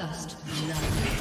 First love.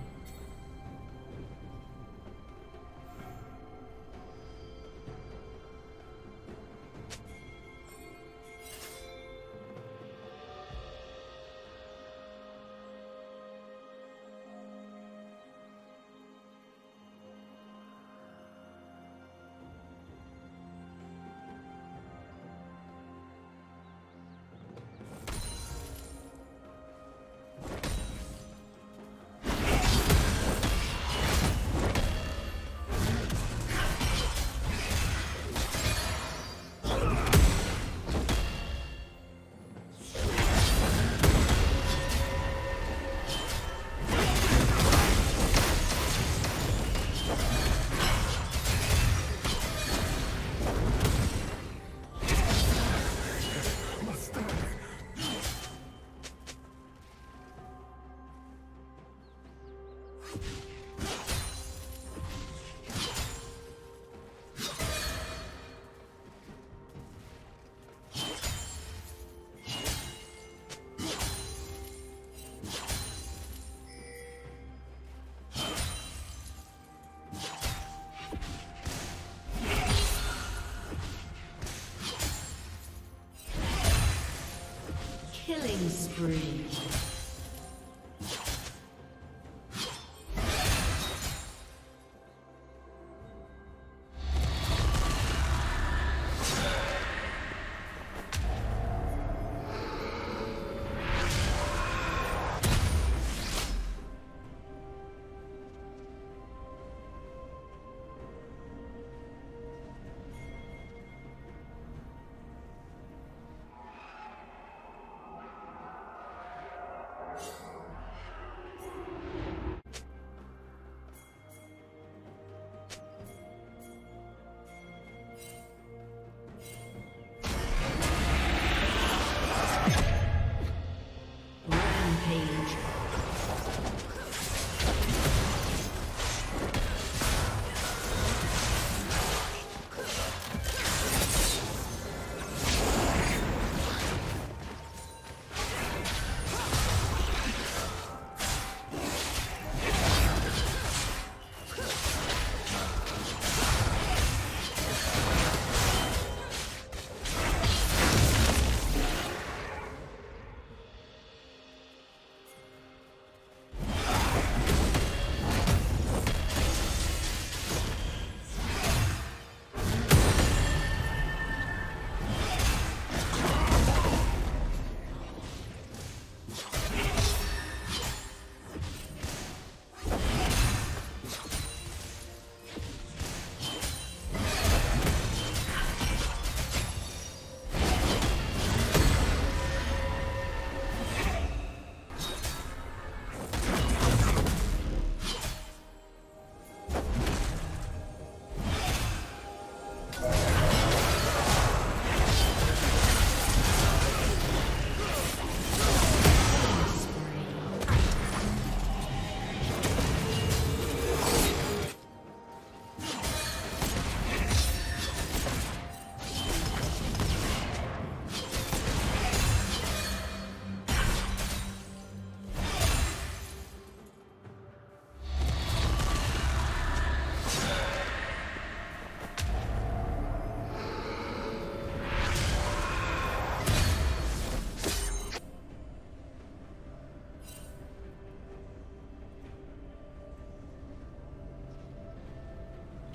Killing spree.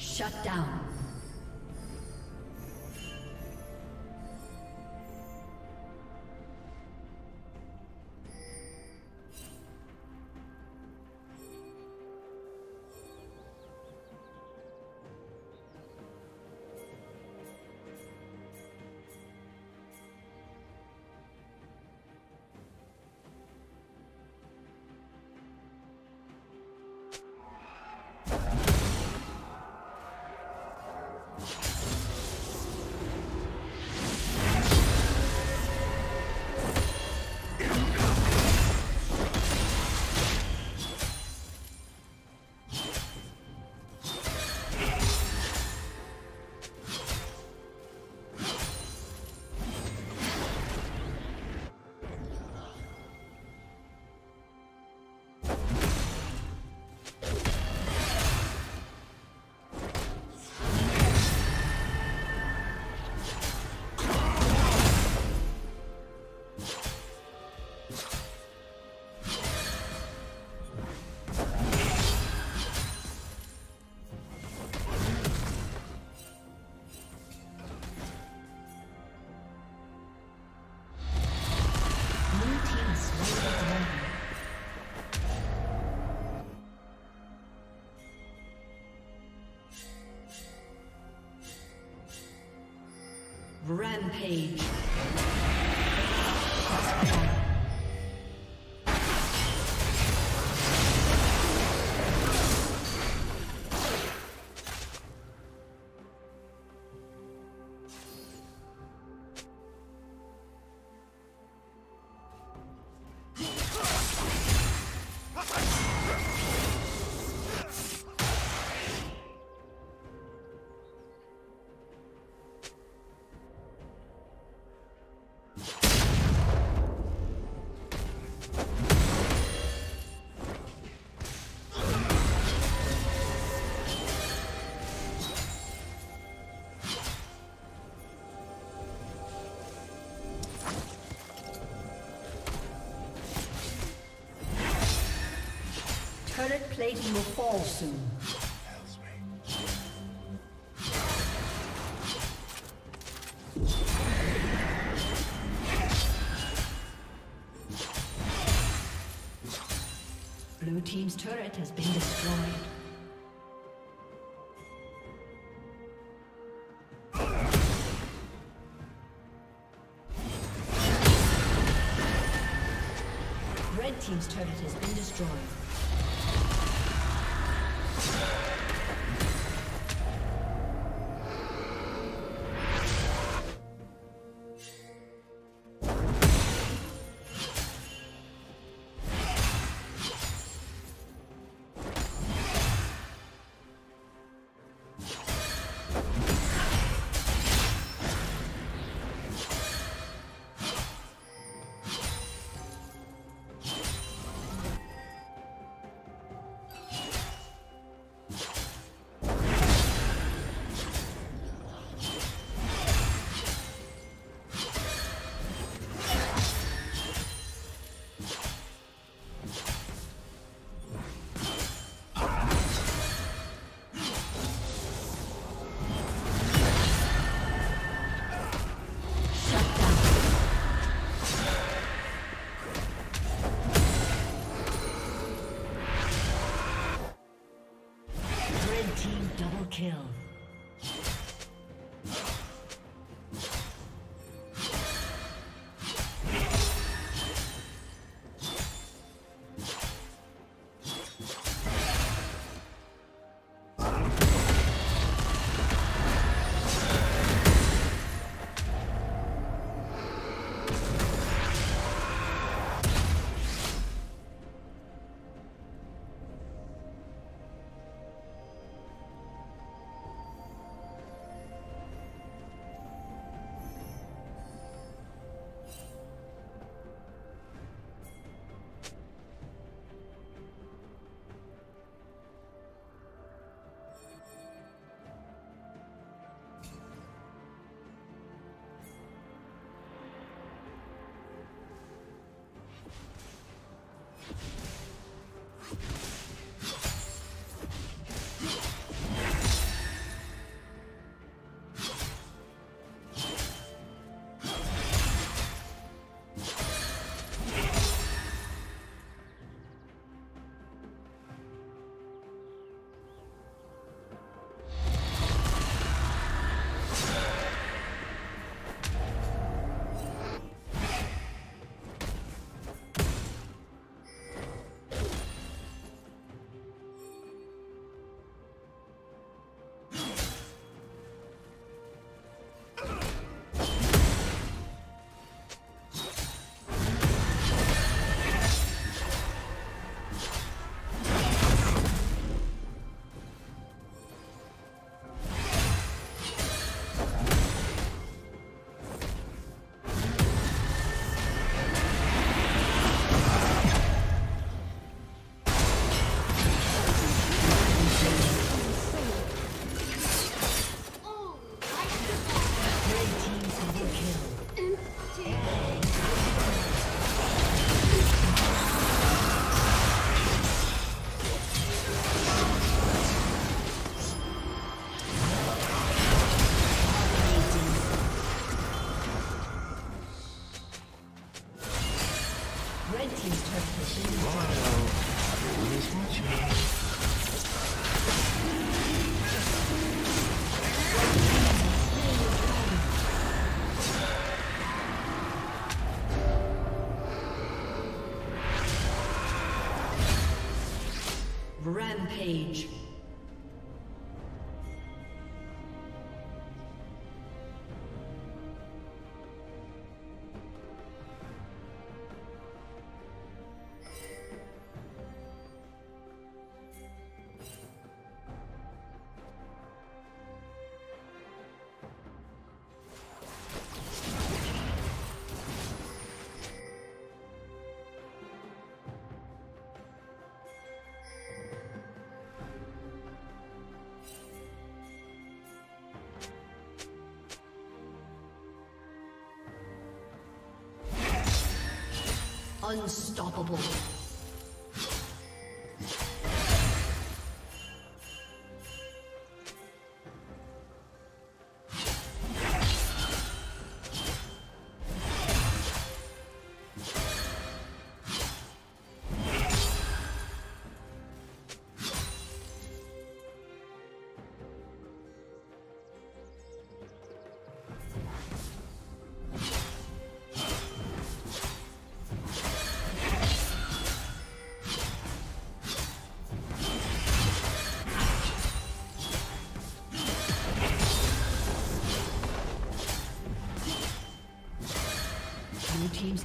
Shut down. Rampage. Turret plating will fall soon. Blue team's turret has been destroyed. Red team's turret has been destroyed. Kill. Rampage. Unstoppable. Team's